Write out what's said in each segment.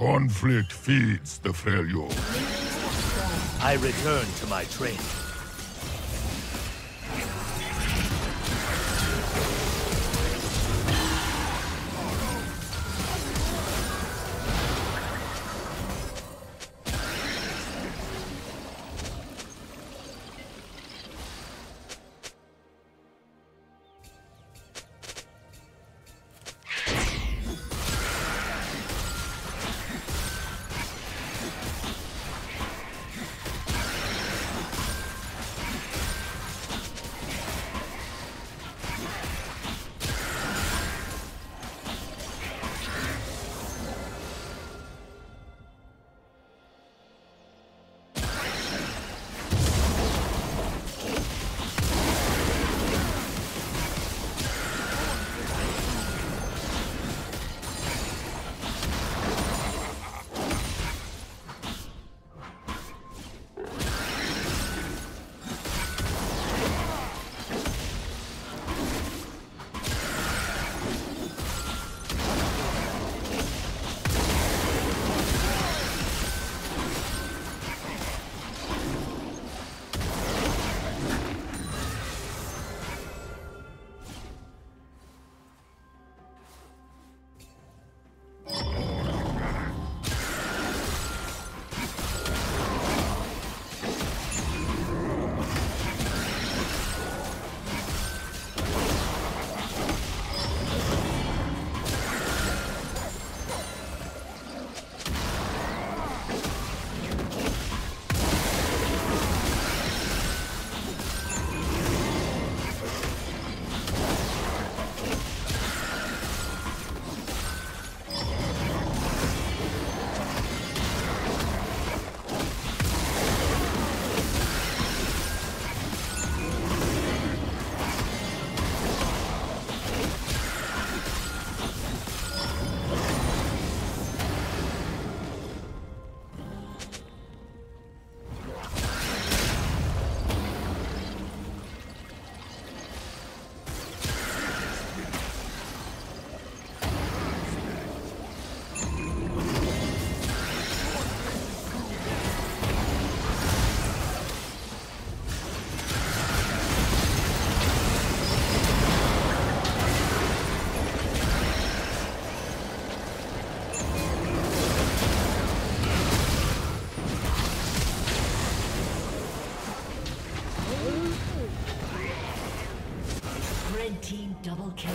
Conflict feeds the Freljord. I return to my training. Double kill.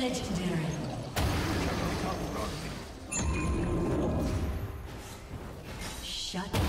Legendary. Shut down.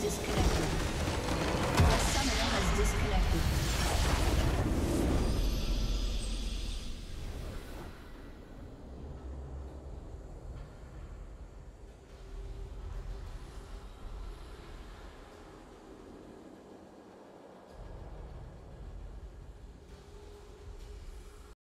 has disconnected.